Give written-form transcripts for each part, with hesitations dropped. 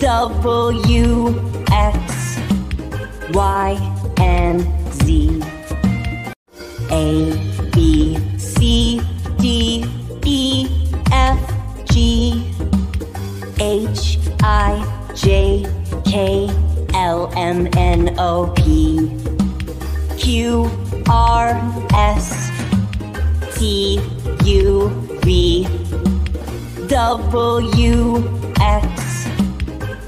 W, X,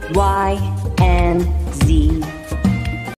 Y, and Z.